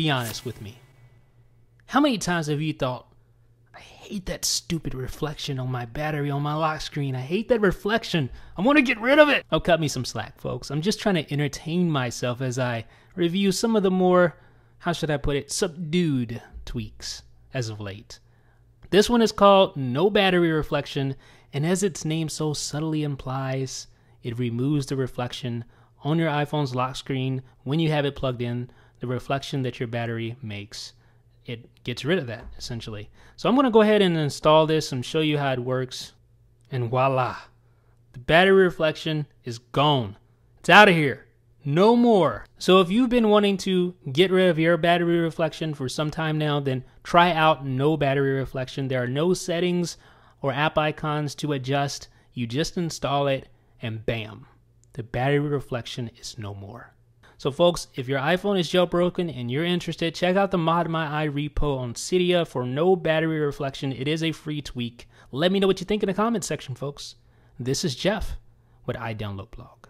Be honest with me. How many times have you thought, I hate that stupid reflection on my battery, on my lock screen. I hate that reflection. I want to get rid of it. Oh, cut me some slack, folks. I'm just trying to entertain myself as I review some of the more, how should I put it, subdued tweaks as of late. This one is called No Battery Reflection, and as its name so subtly implies, it removes the reflection on your iPhone's lock screen when you have it plugged in, the reflection that your battery makes. It gets rid of that, essentially. So I'm going to go ahead and install this and show you how it works. And voila, the battery reflection is gone. It's out of here. No more. So if you've been wanting to get rid of your battery reflection for some time now, then try out No Battery Reflection. There are no settings or app icons to adjust. You just install it and bam, the battery reflection is no more. So folks, if your iPhone is jailbroken and you're interested, check out the ModMyi repo on Cydia for No Battery Reflection. It is a free tweak. Let me know what you think in the comments section, folks. This is Jeff with iDownloadBlog.